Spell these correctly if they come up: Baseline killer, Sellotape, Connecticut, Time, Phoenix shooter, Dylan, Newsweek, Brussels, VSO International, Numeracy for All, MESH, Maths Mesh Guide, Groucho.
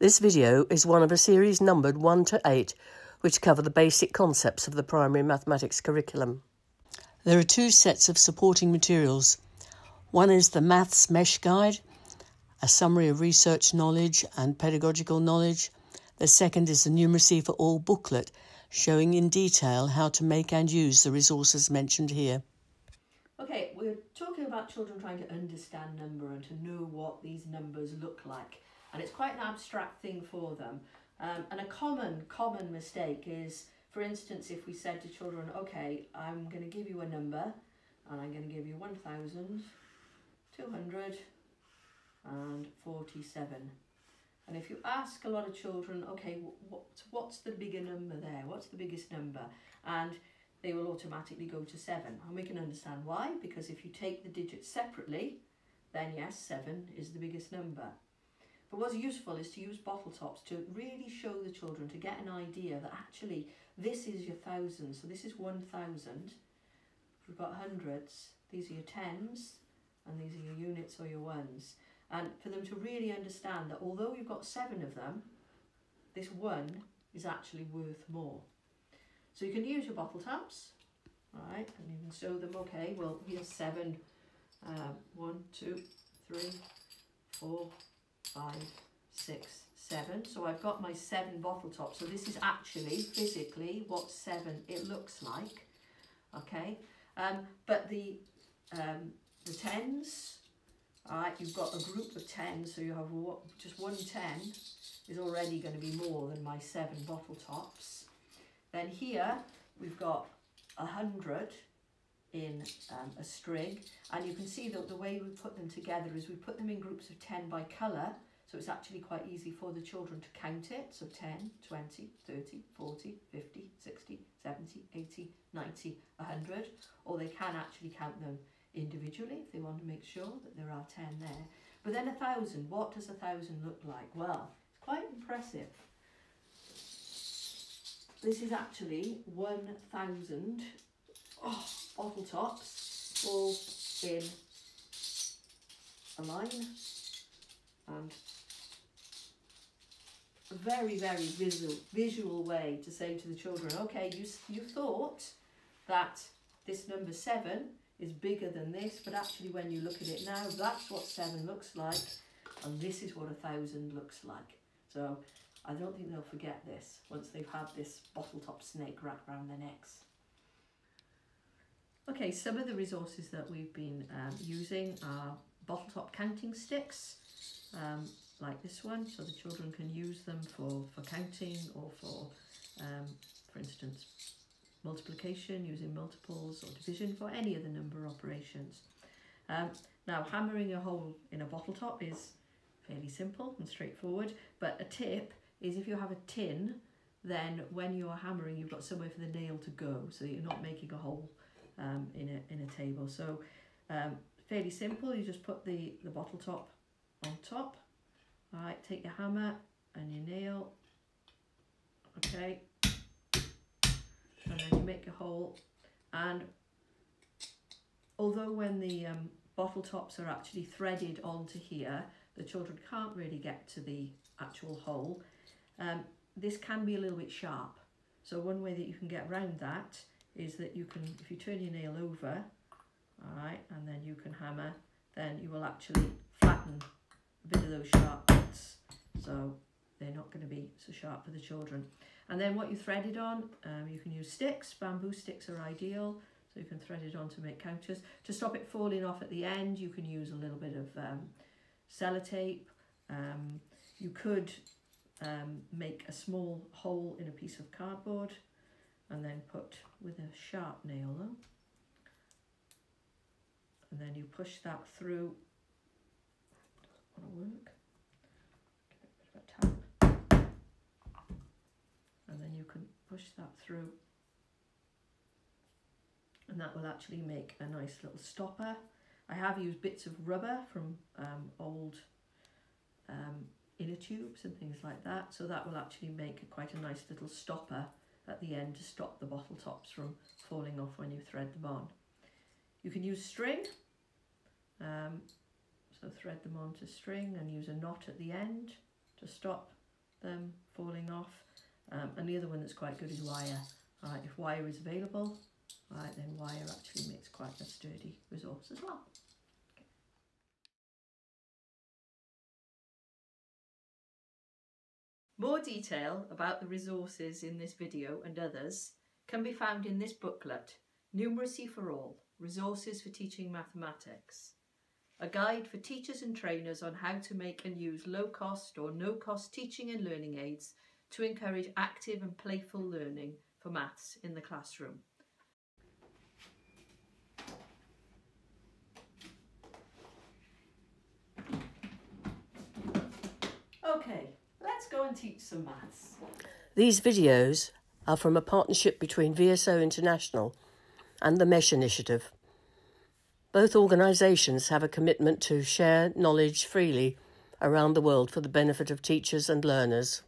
This video is one of a series numbered 1 to 8, which cover the basic concepts of the primary mathematics curriculum. There are two sets of supporting materials. One is the Maths Mesh Guide, a summary of research knowledge and pedagogical knowledge. The second is the Numeracy for All booklet, showing in detail how to make and use the resources mentioned here. Okay, we're talking about children trying to understand number and to know what these numbers look like. And it's quite an abstract thing for them. And a common mistake is, for instance, if we said to children, okay, I'm going to give you a number, and I'm going to give you 1,247. And if you ask a lot of children, okay, what's the bigger number there? What's the biggest number? And they will automatically go to 7. And we can understand why, because if you take the digits separately, then yes, 7 is the biggest number. But what's useful is to use bottle tops to really show the children, to get an idea that actually this is your thousands, so this is 1,000. We've got hundreds, these are your tens, and these are your units or your ones. And for them to really understand that although you've got 7 of them, this one is actually worth more. So you can use your bottle tops, right, and you can show them, okay, well, here's 7, 1, 2, 3, 4, 5, 6, 7. So I've got my 7 bottle tops. So this is actually physically what 7 it looks like. Okay, but the tens, all right, you've got a group of 10s, so you have just 1 10 is already going to be more than my 7 bottle tops. Then here we've got 100 in a string, and you can see that the way we put them together is we put them in groups of 10 by colour, so it's actually quite easy for the children to count it. So 10, 20, 30, 40, 50, 60, 70, 80, 90, 100, or they can actually count them individually if they want to make sure that there are 10 there. But then 1,000, what does 1,000 look like? Well, it's quite impressive. This is actually 1,000 bottle tops all in a line, and a very, very visual way to say to the children, okay, you thought that this number 7 is bigger than this, but actually when you look at it now, that's what 7 looks like, and this is what 1,000 looks like. So I don't think they'll forget this once they've had this bottle top snake wrapped around their necks. Okay, some of the resources that we've been using are bottle top counting sticks, like this one, so the children can use them for counting or for instance, multiplication, using multiples or division for any of the number operations. Now, hammering a hole in a bottle top is fairly simple and straightforward, but a tip is if you have a tin, then when you're hammering, you've got somewhere for the nail to go so that you're not making a hole in a table. So fairly simple, you just put the bottle top on top. All right, take your hammer and your nail, okay, and then you make a hole. And although when the bottle tops are actually threaded onto here, the children can't really get to the actual hole, this can be a little bit sharp. So one way that you can get around that is that you can, if you turn your nail over, all right, and then you can hammer, then you will actually flatten a bit of those sharp bits, so they're not going to be so sharp for the children. And then what you thread it on, you can use sticks, bamboo sticks are ideal, so you can thread it on to make counters. To stop it falling off at the end, you can use a little bit of sellotape. You could make a small hole in a piece of cardboard, and then put with a sharp nail though, and then you push that through. That'll work. Give it a bit of a tap, and then you can push that through, and that will actually make a nice little stopper. I have used bits of rubber from old inner tubes and things like that, so that will actually make quite a nice little stopper at the end to stop the bottle tops from falling off when you thread them on. You can use string, so thread them onto string and use a knot at the end to stop them falling off. And the other one that's quite good is wire. Right, if wire is available, right, then wire actually makes quite a sturdy resource as well. More detail about the resources in this video and others can be found in this booklet, Numeracy for All, Resources for Teaching Mathematics, a guide for teachers and trainers on how to make and use low-cost or no-cost teaching and learning aids to encourage active and playful learning for maths in the classroom. Okay. Let's go and teach some maths. These videos are from a partnership between VSO International and the MESH initiative. Both organisations have a commitment to share knowledge freely around the world for the benefit of teachers and learners.